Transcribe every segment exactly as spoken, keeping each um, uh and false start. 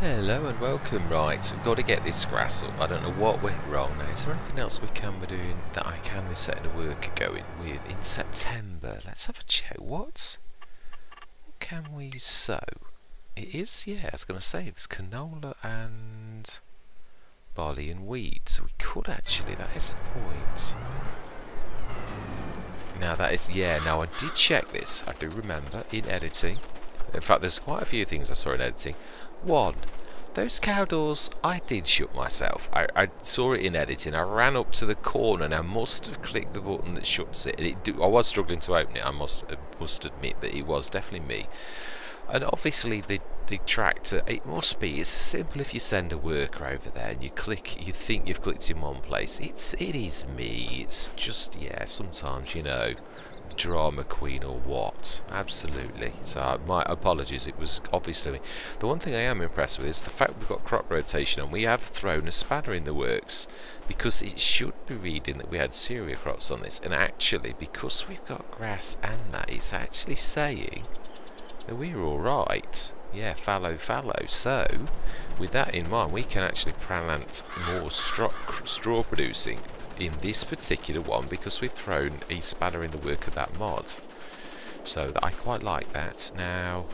Hello and welcome. Right, I've got to get this grass up. I don't know what went wrong now. Is there anything else we can be doing that I can be setting the work going with in September? Let's have a check. What can we sow? It is, yeah, I was going to say, it was canola and barley and wheat. So we could actually, that is the point. Now that is, yeah, now I did check this. I do remember in editing. In fact, there's quite a few things I saw in editing. One, those cow doors, I did shut myself. I, I saw it in editing. I ran up to the corner and I must have clicked the button that shuts it. And it do, I was struggling to open it. I must must admit that it was definitely me. And obviously the, the tractor, it must be. It's simple if you send a worker over there and you click, you think you've clicked in one place. It's, it is me. It's just, yeah, sometimes, you know, drama queen or what. Absolutely. So my apologies, it was obviously me. The one thing I am impressed with is the fact we've got crop rotation and we have thrown a spanner in the works, because it should be reading that we had cereal crops on this, and actually because we've got grass and that, it's actually saying that we're alright. Yeah, fallow, fallow. So with that in mind, we can actually plant more straw, straw producing in this particular one, because we've thrown a spanner in the work of that mod. So I quite like that. Now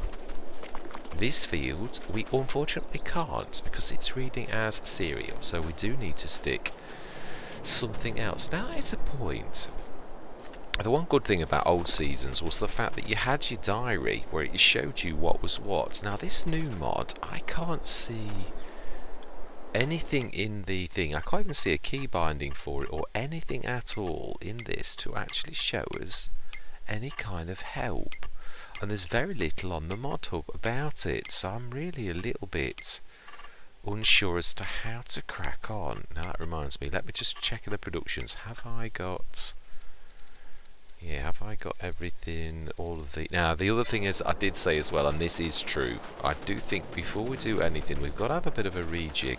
this field we unfortunately can't, because it's reading as cereal, so we do need to stick something else. Now it's a point. The one good thing about old seasons was the fact that you had your diary where it showed you what was what. Now this new mod, I can't see anything in the thing. I can't even see a key binding for it or anything at all in this to actually show us any kind of help, and there's very little on the mod hub about it, so I'm really a little bit unsure as to how to crack on. Now that reminds me, let me just check in the productions. Have I got, yeah, have I got everything, all of the... Now, the other thing is, I did say as well, and this is true, I do think before we do anything, we've got to have a bit of a rejig.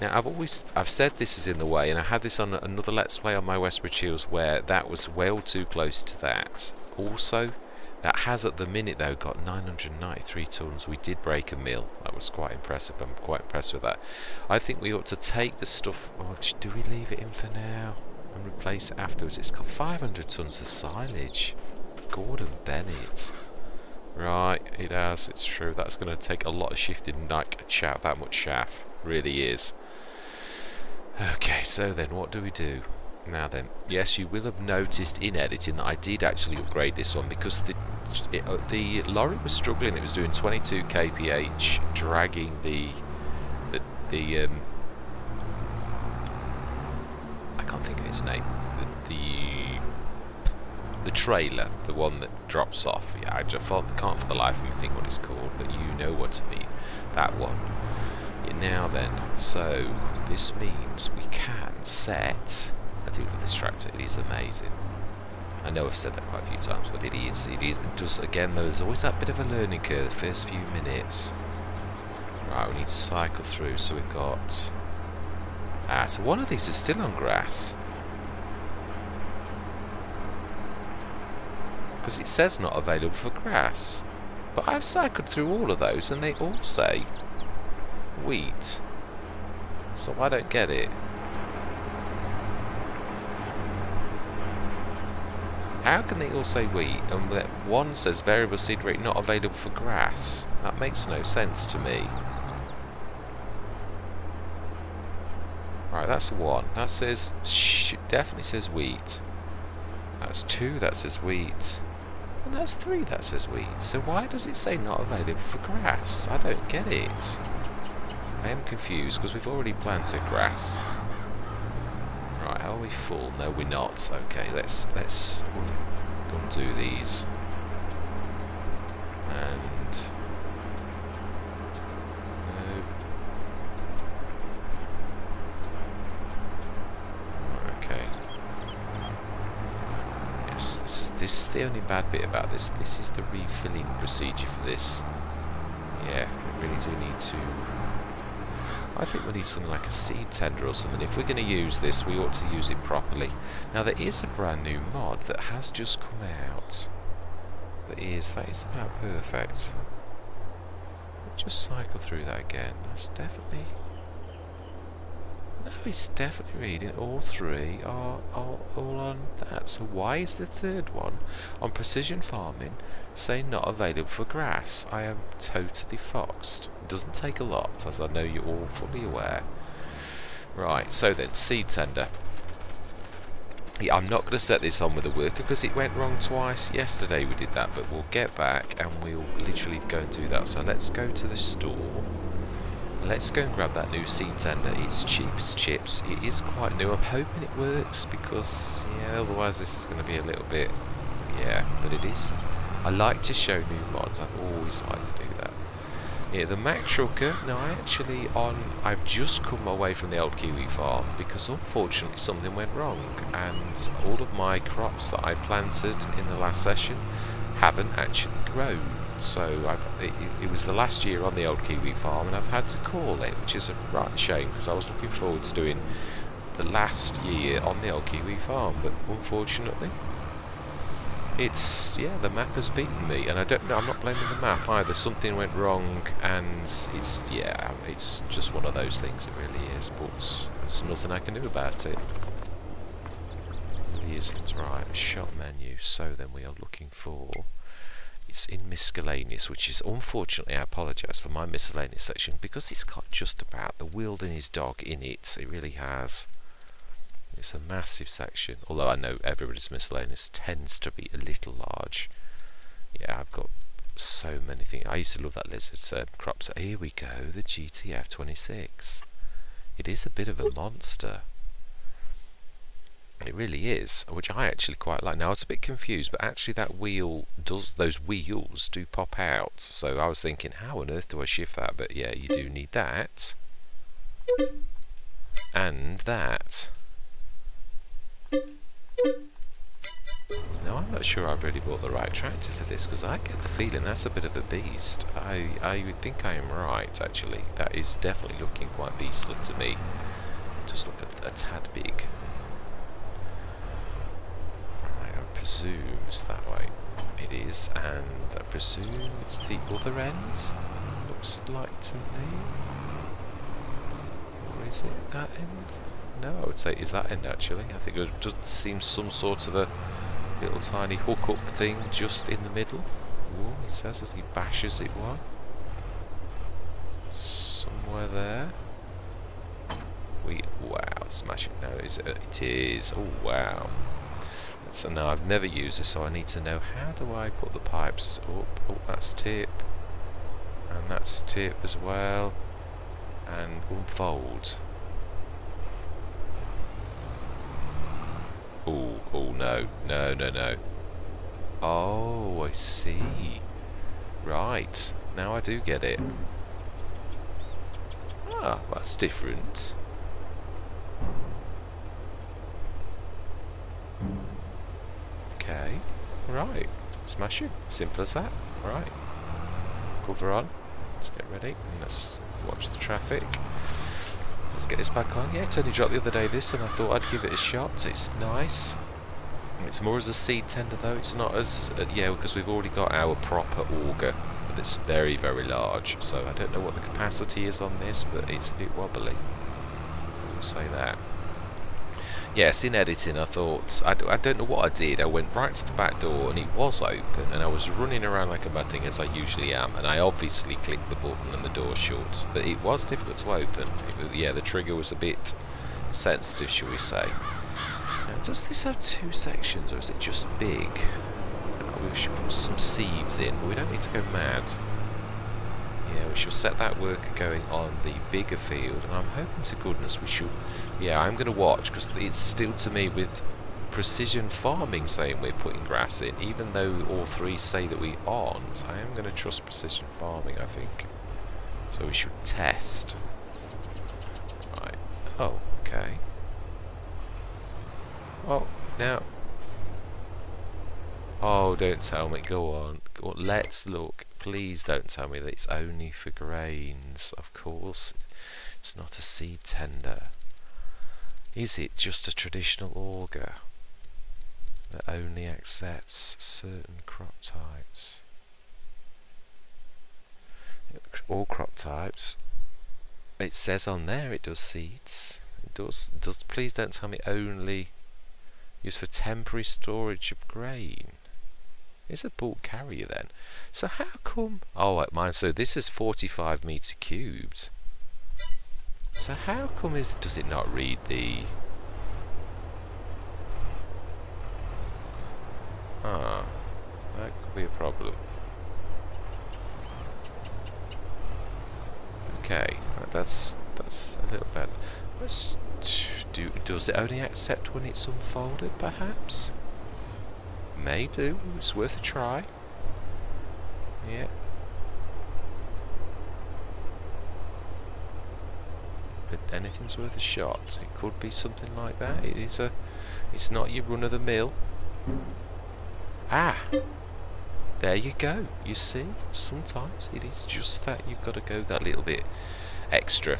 Now, I've always... I've said this is in the way, and I had this on another Let's Play on my Westbridge Hills, where that was well too close to that. Also, that has at the minute, though, got nine hundred ninety-three tonnes. We did break a mill. That was quite impressive. I'm quite impressed with that. I think we ought to take the stuff... Oh, do we leave it in for now? And replace it afterwards. It's got five hundred tonnes of silage. Gordon Bennett. Right, it has. It's true. That's going to take a lot of shifting, like chaff. That much chaff really is. Okay, so then what do we do? Now then, yes, you will have noticed in editing that I did actually upgrade this one, because the it, uh, the lorry was struggling. It was doing twenty-two K P H, dragging the the the. Um, think of its name, the, the the trailer, the one that drops off. Yeah, I just can't for the life of me think what it's called, but you know what I mean, that one. Yeah, now then, so this means we can set, I do love this tractor, it is amazing. I know I've said that quite a few times, but it is, it is, it does, again though, there's always that bit of a learning curve, the first few minutes. Right, we need to cycle through, so we've got... Ah, so one of these is still on grass. Because it says not available for grass. But I've cycled through all of those and they all say wheat. So I don't get it. How can they all say wheat and that one says variable seed rate not available for grass? That makes no sense to me. Right, that's one. That says, shh, definitely says wheat. That's two, that says wheat. And that's three, that says wheat. So why does it say not available for grass? I don't get it. I am confused, because we've already planted grass. Right, are we full? No, we're not. Okay, let's, let's undo these. And... no. This is the only bad bit about this. This is the refilling procedure for this. Yeah, we really do need to... I think we need something like a seed tender or something. If we're going to use this, we ought to use it properly. Now, there is a brand new mod that has just come out. That is, that is about perfect. Just cycle through that again. That's definitely... No, it's definitely reading all three are, are all on that. So why is the third one on Precision Farming saying not available for grass? I am totally foxed. It doesn't take a lot, as I know you're all fully aware. Right, so then, seed tender. Yeah, I'm not going to set this on with a worker because it went wrong twice. Yesterday we did that, but we'll get back and we'll literally go and do that. So let's go to the store. Let's go and grab that new seed tender. It's cheap as chips. It is quite new. I'm hoping it works because, yeah, otherwise this is going to be a little bit, yeah, but it is. I like to show new mods. I've always liked to do that. Yeah, the Mac Trucker. Now, I actually on. I've just come away from the old Kiwi farm because unfortunately something went wrong, and all of my crops that I planted in the last session haven't actually grown. So I've, it, it was the last year on the old Kiwi farm, and I've had to call it, which is a right shame because I was looking forward to doing the last year on the old Kiwi farm, but unfortunately, it's yeah the map has beaten me, and I don't know. I'm not blaming the map either. Something went wrong, and it's yeah, it's just one of those things. It really is, but there's nothing I can do about it. It really isn't. Right, shop menu. So then we are looking for. It's in miscellaneous, which is unfortunately, I apologise for my miscellaneous section because it's got just about the Wild and his dog in it. It really has. It's a massive section, although I know everybody's miscellaneous tends to be a little large. Yeah, I've got so many things. I used to love that lizard's uh, crops. Here we go, the G T F twenty-six. It is a bit of a monster. It really is, which I actually quite like. Now, I was a bit confused, but actually that wheel does, those wheels do pop out. So I was thinking, how on earth do I shift that? But yeah, you do need that. And that. Now, I'm not sure I've really bought the right tractor for this, because I get the feeling that's a bit of a beast. I, I would think I am right, actually. That is definitely looking quite beastly to me. Just look at a tad big. I presume it's that way. It is, and I presume it's the other end. Looks like to me. Or is it that end? No, I would say it is that end actually. I think it just seems some sort of a little tiny hook-up thing just in the middle. Ooh, he says as he bashes it one. Somewhere there. We wow, smashing now is it? It is. Oh wow. So now I've never used this, so I need to know how do I put the pipes up. Oh, that's tip, and that's tip as well, and unfold. Oh, oh no, no, no, no. Oh, I see. Right, now I do get it. Ah, that's different. Okay, right, smash it, simple as that. Right, cover on, let's get ready, and let's watch the traffic. Let's get this back on. Yeah, Tony dropped the other day this, and I thought I'd give it a shot. It's nice. It's more as a seed tender though, it's not as, uh, yeah, because we've already got our proper auger, but it's very, very large, so I don't know what the capacity is on this, but it's a bit wobbly, we'll say that. Yes, in editing I thought, I, d I don't know what I did, I went right to the back door and it was open, and I was running around like a mad thing as I usually am, and I obviously clicked the button and the door shut, but it was difficult to open. It was, yeah, the trigger was a bit sensitive, shall we say. Now, does this have two sections or is it just big? Oh, we should put some seeds in, but we don't need to go mad. Yeah, we shall set that worker going on the bigger field, and I'm hoping to goodness we should... Yeah, I'm going to watch, because it's still to me with Precision Farming saying we're putting grass in, even though all three say that we aren't. I am going to trust Precision Farming, I think. So we should test. Right. Oh, okay. Oh, now... Oh, don't tell me. Go on. Go on. Let's look. Please don't tell me that it's only for grains. Of course, it's not a seed tender. Is it just a traditional auger that only accepts certain crop types? all crop types. It says on there it does seeds. It does, does please don't tell me only used for temporary storage of grain. It's a bulk carrier then. So how come? Oh, mine. So this is forty-five meter cubed. So how come is? Does it not read the? Ah, that could be a problem. Okay, that's that's a little bad. Let's do. Does it only accept when it's unfolded? Perhaps. May do. It's worth a try. Yeah. But anything's worth a shot. It could be something like that. It is a. It's not your run of the mill. Ah. There you go. You see, sometimes it is just that you've got to go that little bit extra.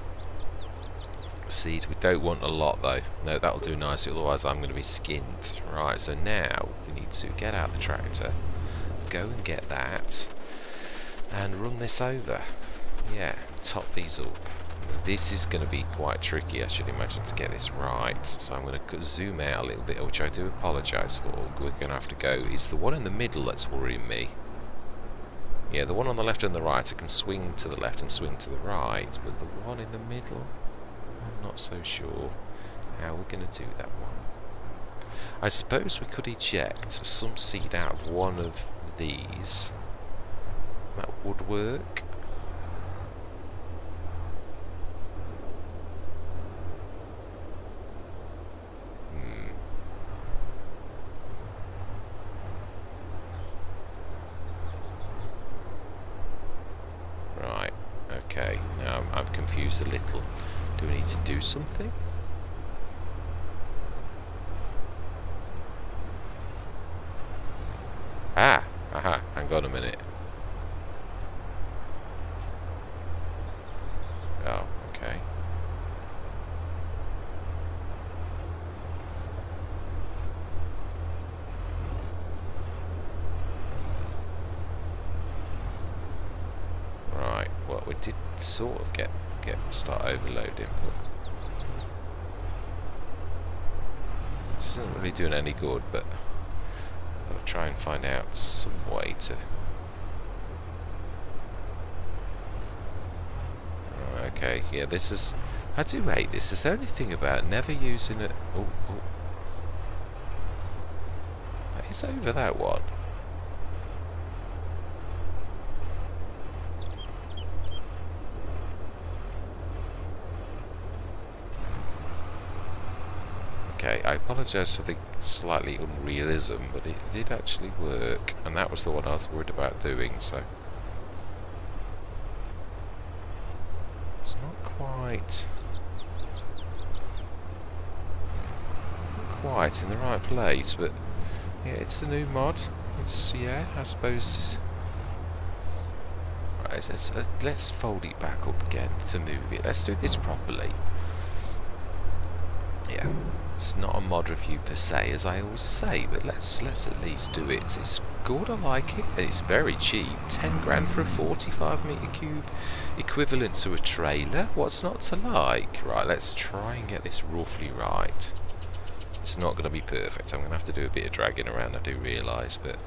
Seeds, we don't want a lot though. No, that'll do nicely, otherwise I'm going to be skinned. Right, so now we need to get out the tractor, go and get that, and run this over. Yeah, top these up. This is going to be quite tricky, I should imagine, to get this right. So I'm going to zoom out a little bit, which I do apologise for. We're going to have to go. It's the one in the middle that's worrying me. Yeah, the one on the left and the right, I can swing to the left and swing to the right, but the one in the middle, I'm not so sure how we're going to do that one. I suppose we could eject some seed out of one of these. That would work. A little. Do we need to do something? Ah! Aha! Hang on a minute. Oh, okay. Right, well, we did sort of get Get, start overloading, but this isn't really doing any good, but I'll try and find out some way to. Okay, yeah, this is, I do hate this. There's the only thing about never using it. Oh, oh. That is over that one. Okay, I apologise for the slightly unrealism, but it did actually work, and that was the one I was worried about doing, so. It's not quite. Not quite in the right place, but yeah, it's a new mod. It's, yeah, I suppose. Right, let's, let's fold it back up again to move it. Let's do this properly. Yeah. It's not a mod review per se, as I always say, but let's let's at least do it. It's good, I like it, and it's very cheap. ten grand for a forty-five meter cube, equivalent to a trailer. What's not to like? Right, let's try and get this roughly right. It's not going to be perfect. I'm going to have to do a bit of dragging around, I do realise, but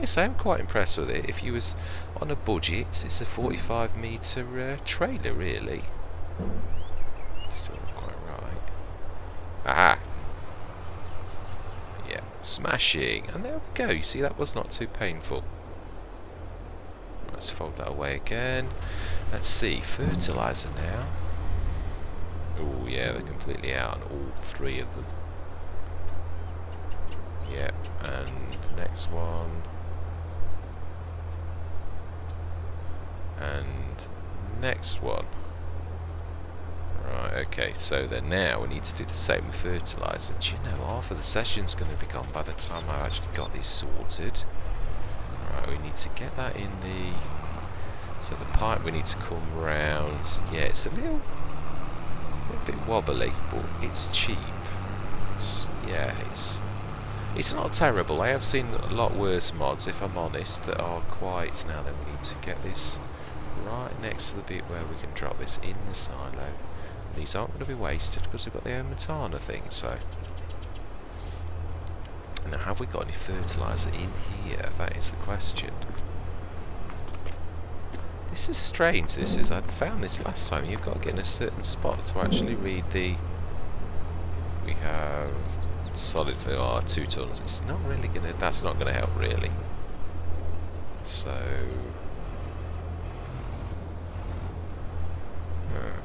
yes, I am quite impressed with it. If you was on a budget, it's a forty-five meter uh, trailer, really. Still not quite right. Aha! Yeah, smashing! And there we go, you see that was not too painful. Let's fold that away again. Let's see, fertiliser now. Oh yeah, they're completely out on all three of them. Yep, yeah, and next one. And next one. Right, okay, so then now we need to do the same with fertiliser. Do you know, half of the session's going to be gone by the time I've actually got this sorted. Right, we need to get that in the. So the pipe we need to come round. Yeah, it's a little, little bit wobbly, but it's cheap. It's, yeah, it's it's not terrible. I have seen a lot worse mods, if I'm honest, that are quite. Now then, we need to get this right next to the bit where we can drop this in the silo. These aren't going to be wasted because we've got the Omatana thing, so. Now, have we got any fertiliser in here? That is the question. This is strange, this is. I found this last time. You've got to get in a certain spot to actually read the... We have... solid for oh, two tons. It's not really going to... That's not going to help, really. So... Hmm.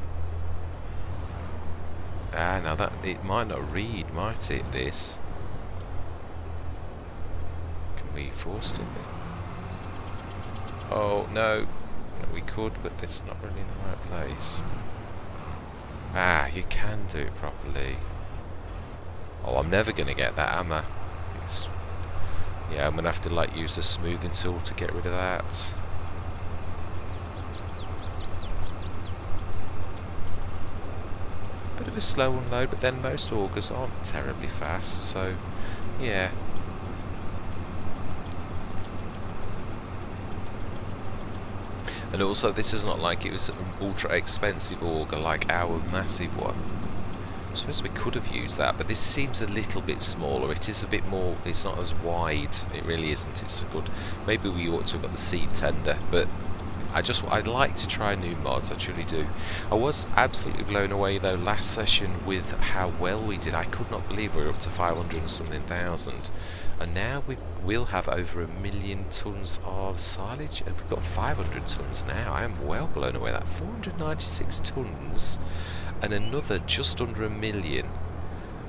Ah, now that... It might not read, might it, this? We forced it. Oh no, we could, but it's not really in the right place. Ah, you can do it properly. Oh, I'm never going to get that, am I? It's, yeah, I'm going to have to like use the smoothing tool to get rid of that. Bit of a slow unload, but then most augers aren't terribly fast, so yeah. And also, this is not like it was an ultra expensive auger like our massive one. I suppose we could have used that, but this seems a little bit smaller. It is a bit more, it's not as wide. It really isn't. It's a good, maybe we ought to have got the seed tender, but I just, I'd like to try new mods, I truly do. I was absolutely blown away though last session with how well we did. I could not believe we were up to five hundred and something thousand. And now we will have over a million tons of silage, and we've got five hundred tons now. I am well blown away that four hundred ninety-six tons and another just under a million.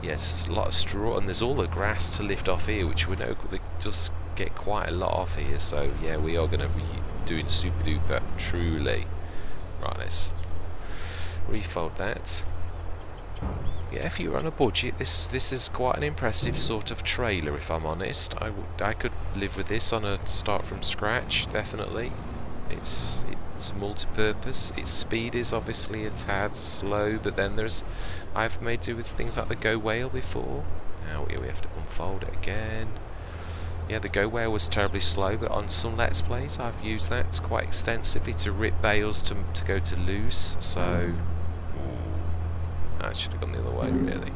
Yes, a lot of straw, and there's all the grass to lift off here, which we know they just get quite a lot off here. So yeah, we are going to be doing super duper truly. Right, let's refold that. Yeah, if you were on a budget, this this is quite an impressive sort of trailer, if I'm honest. I, w I could live with this on a start from scratch, definitely. It's, it's multi-purpose. Its speed is obviously a tad slow, but then there's... I've made do with things like the Go Whale before. Now here we have to unfold it again. Yeah, the Go Whale was terribly slow, but on some Let's Plays I've used that quite extensively to rip bales to, to go to loose, so... I should have gone the other way, really.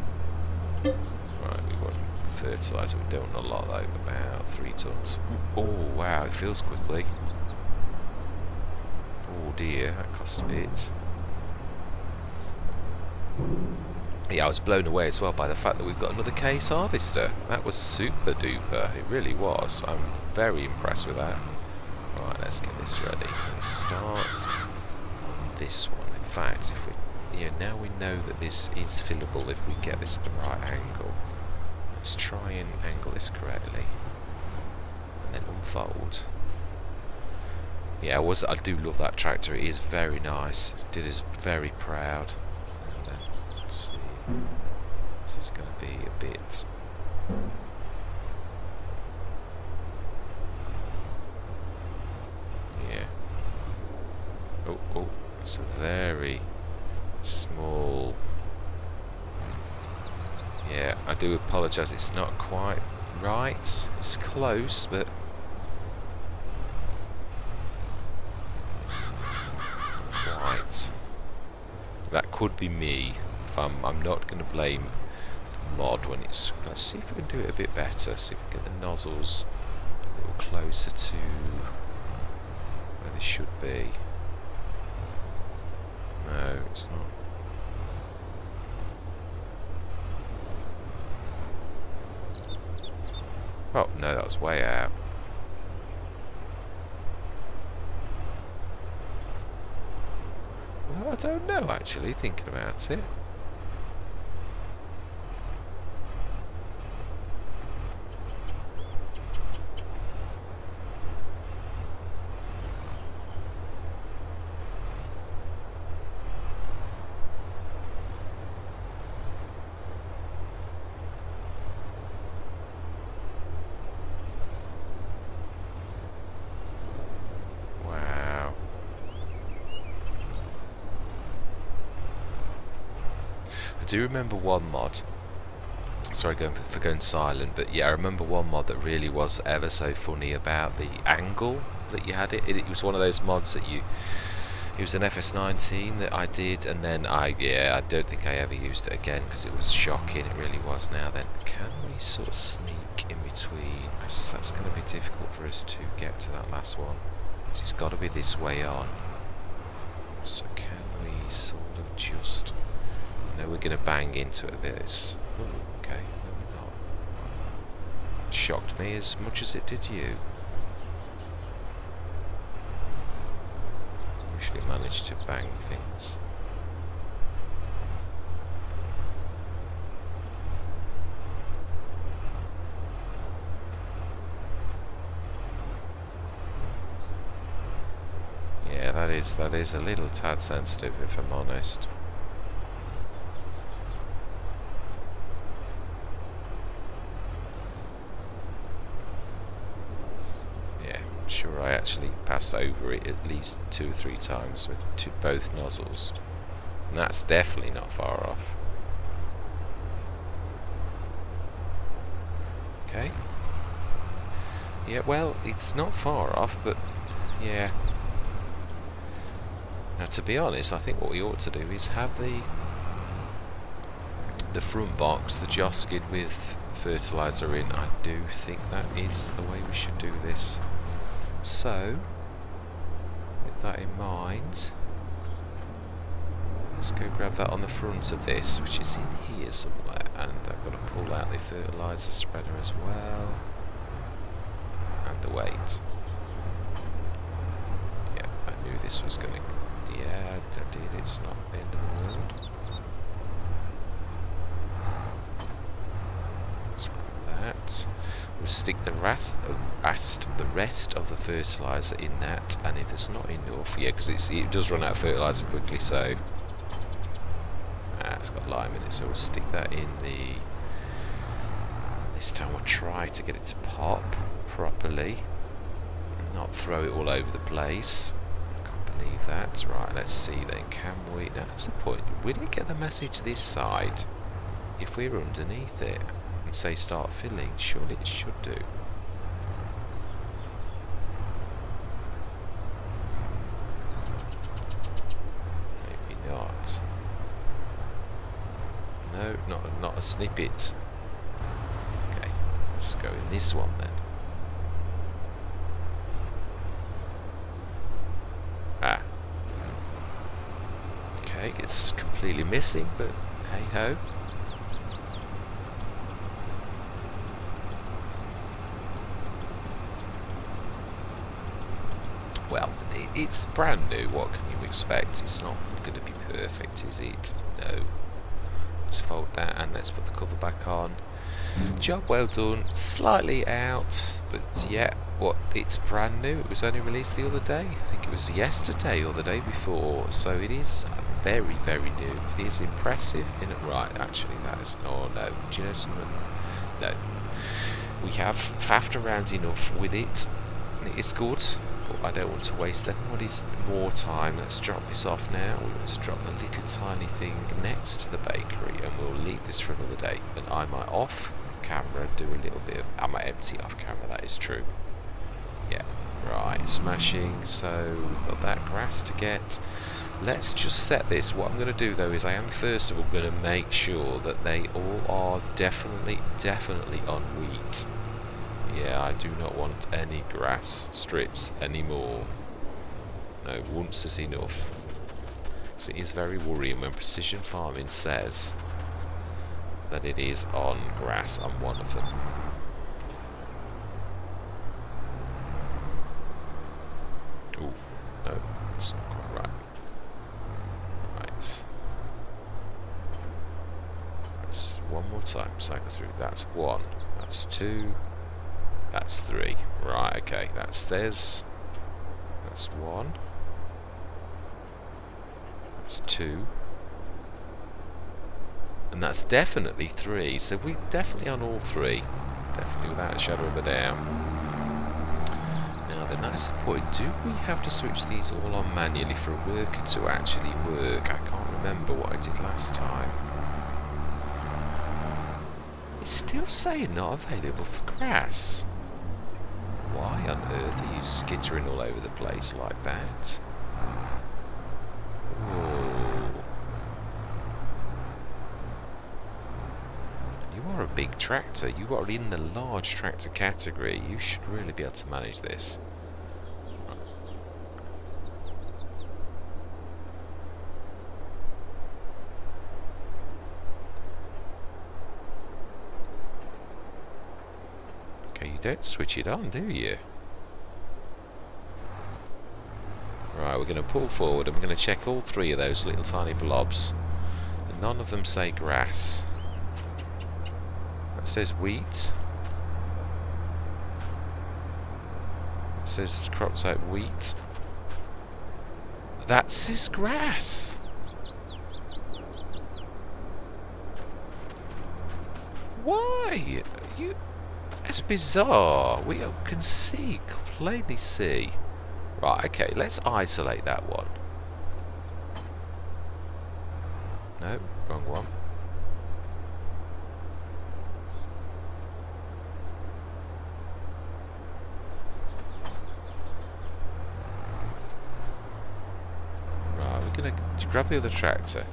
Right, we want fertiliser. We don't want a lot, though. About three tons. Oh, wow, it fills quickly. Oh, dear, that cost a bit. Yeah, I was blown away as well by the fact that we've got another Case Harvester. That was super duper. It really was. I'm very impressed with that. Right, let's get this ready. Let's start on this one. In fact, if we... Yeah, now we know that this is fillable if we get this at the right angle. Let's try and angle this correctly. And then unfold. Yeah, I, was, I do love that tractor. It is very nice. It is very proud. And then, let's see. This is going to be a bit... Yeah. Oh, oh. It's a very... small. Yeah, I do apologise, it's not quite right. It's close, but right. That could be me. If I'm, I'm not going to blame the mod when it's... Let's see if we can do it a bit better. See if we can get the nozzles a little closer to where they should be. No, it's not. Oh, no, that was way out. Well, I don't know, actually, thinking about it. I do remember one mod, sorry for going silent, but yeah, I remember one mod that really was ever so funny about the angle that you had it. It was one of those mods that you It was an F S nineteen that I did, and then I, yeah, I don't think I ever used it again because it was shocking, it really was. Now then, can we sort of sneak in between, because that's going to be difficult for us to get to that last one, because it's got to be this way on. So can we sort of just, no, we're going to bang into this. Ooh, okay, no we're not. It shocked me as much as it did you. Actually managed to bang things. Yeah, that is that is a little tad sensitive, if I'm honest. Sure, I actually passed over it at least two or three times with two, both nozzles, and that's definitely not far off. Okay. Yeah, well, it's not far off, but yeah. Now, to be honest, I think what we ought to do is have the the front box, the Joskid with fertilizer in. I do think that is the way we should do this. So, with that in mind, let's go grab that on the front of this, which is in here somewhere, and I've got to pull out the fertiliser spreader as well, and the weight. Yeah, I knew this was going to, yeah, I did, it's not the end of the world. Let's grab that. We'll stick the rest, uh, rest, the rest of the fertiliser in that, and if it's not enough, yeah, because it does run out of fertiliser quickly, so ah, it's got lime in it, so we'll stick that in the. This time we'll try to get it to pop properly, and not throw it all over the place. I can't believe that. Right, let's see then. Can we? Now that's the point. Will it get the message this side if we're underneath it? And say start filling, surely it should do. Maybe not. No, not, not a snippet. Okay, let's go in this one then. Ah. Okay, it's completely missing, but hey ho. It's brand new, what can you expect? It's not going to be perfect, is it? No. Let's fold that and let's put the cover back on. Job well done, slightly out, but yeah, what? It's brand new, it was only released the other day. I think it was yesterday or the day before, so it is very, very new. It is impressive, isn't it? Right, actually, that is, oh no, do you know something? No. We have faffed around enough with it, it's good. I don't want to waste anybody's more time. Let's drop this off now. We want to drop the little tiny thing next to the bakery, and we'll leave this for another day. And I might off camera do a little bit of. I might empty off camera, that is true. Yeah, right, smashing. So we've got that grass to get. Let's just set this. What I'm going to do though is I am first of all going to make sure that they all are definitely, definitely on wheat. Yeah, I do not want any grass strips anymore. No, once is enough. So it is very worrying when Precision Farming says that it is on grass on one of them. Ooh, no, that's not quite right. Right. That's one more time, cycle through. That's one, that's two. That's three. Right, okay, that's this. That's one. That's two. And that's definitely three, so we're definitely on all three. Definitely without a shadow of a doubt. Now then, that's the point. Do we have to switch these all on manually for a worker to actually work? I can't remember what I did last time. It's still saying not available for grass. Why on earth are you skittering all over the place like that? big tractor. You are in the large tractor category. You should really be able to manage this. Okay, you don't switch it on, do you? Right, we're going to pull forward and we're going to check all three of those little tiny blobs. None of them say grass. That says wheat. It says crops like wheat. That says grass. Why? You? That's bizarre. We can see, plainly see. Right, okay, let's isolate that one. No, wrong one. Right, we're going to grab the other tractor,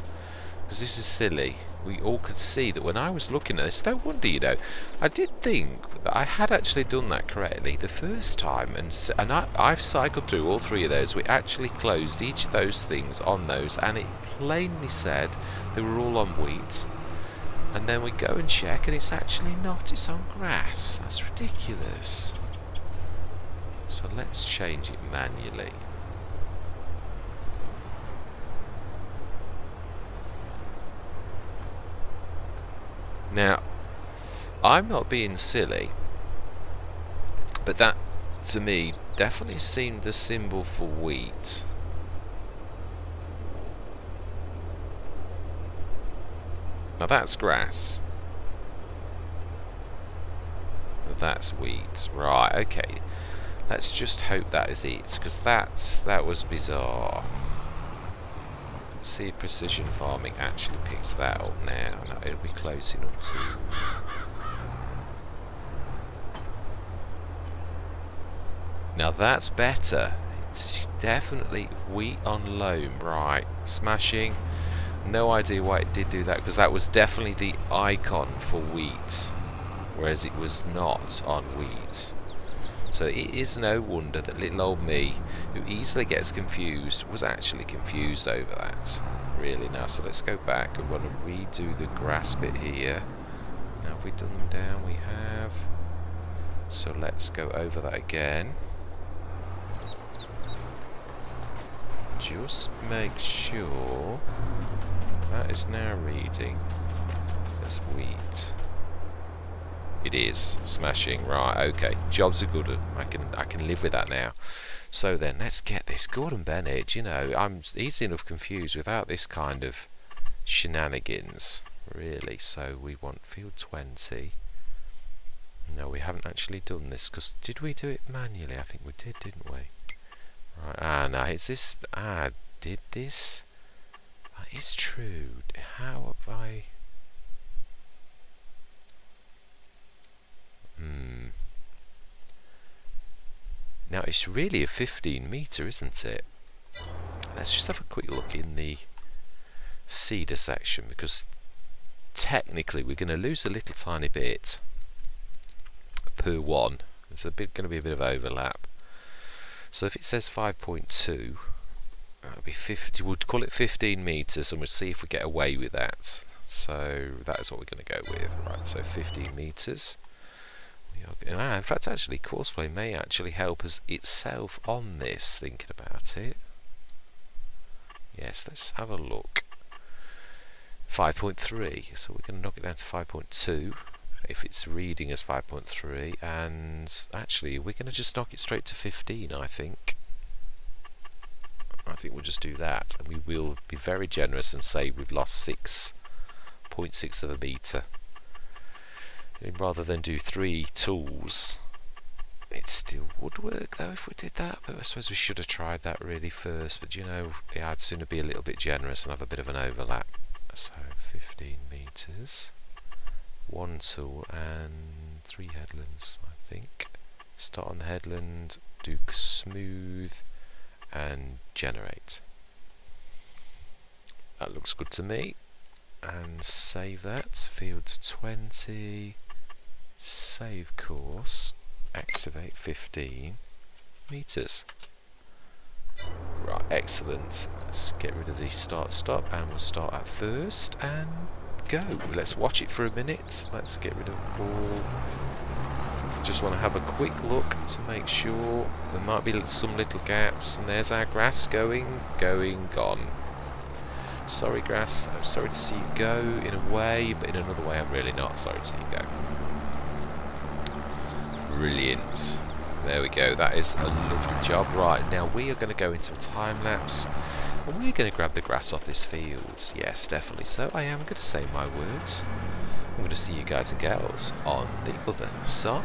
because this is silly. We all could see that when I was looking at this, no wonder, you know, I did think that I had actually done that correctly the first time, and and I, I've cycled through all three of those. We actually closed each of those things on those, and it plainly said they were all on wheat, and then we go and check, and it's actually not, it's on grass. That's ridiculous. So let's change it manually. Now, I'm not being silly, but that, to me, definitely seemed the symbol for wheat. Now that's grass. That's wheat. Right, okay. Let's just hope that is it, because that's, that was bizarre. See if Precision Farming actually picks that up now, and it'll be closing up to. Now that's better. It's definitely wheat on loam, right? Smashing. No idea why it did do that, because that was definitely the icon for wheat, whereas it was not on wheat. So it is no wonder that little old me, who easily gets confused, was actually confused over that. Really now, so let's go back and want to redo the grass bit here. Now have we done them down? We have. So let's go over that again. Just make sure that is now reading as wheat. It is. Smashing. Right, okay. Jobs are good. And I can I can live with that now. So then, let's get this. Gordon Bennett, you know, I'm easy enough confused without this kind of shenanigans, really. So we want field twenty. No, we haven't actually done this, because did we do it manually? I think we did, didn't we? Right, ah, now, is this... Ah, did this? That is true. How have I... Hmm. Now it's really a fifteen meter, isn't it? Let's just have a quick look in the cedar section, because technically we're going to lose a little tiny bit per one. There's a bit going to be a bit of overlap. So if it says five point two, that'll be fifty. We'll call it fifteen meters, and we'll see if we get away with that. So that is what we're going to go with, right? So fifteen meters. Ah, in fact, actually, Courseplay may actually help us itself on this, thinking about it. Yes, let's have a look. five point three, so we're going to knock it down to five point two, if it's reading as five point three, and actually, we're going to just knock it straight to fifteen, I think. I think we'll just do that, and we will be very generous and say we've lost six point six of a metre. Rather than do three tools. It still would work though if we did that, but I suppose we should have tried that really first. But you know, yeah, I'd sooner be a little bit generous and have a bit of an overlap. So fifteen meters, one tool and three headlands, I think. Start on the headland, do smooth and generate. That looks good to me. And save that, field twenty. save course, activate fifteen meters. Right, excellent. Let's get rid of the start stop and we'll start at first and go. Let's watch it for a minute. Let's get rid of all. Just want to have a quick look to make sure there might be some little gaps. And there's our grass going, going, gone. Sorry grass, I'm sorry to see you go in a way, but in another way I'm really not sorry to see you go. Brilliant. There we go, that is a lovely job. Right, now we are going to go into a time-lapse and we're going to grab the grass off this field. Yes, definitely. So I am going to say my words. I'm going to see you guys and girls on the other side.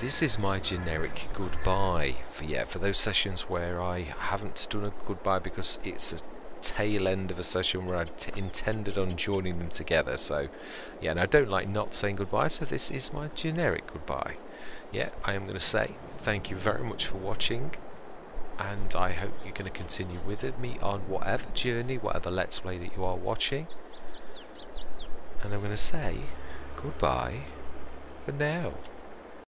this is my generic goodbye for, yeah, for those sessions where I haven't done a goodbye because it's a tail end of a session where I t intended on joining them together. So yeah, and I don't like not saying goodbye, so this is my generic goodbye. Yeah, I am going to say thank you very much for watching, and I hope you're going to continue with me on whatever journey, whatever let's play that you are watching, and I'm going to say goodbye for now.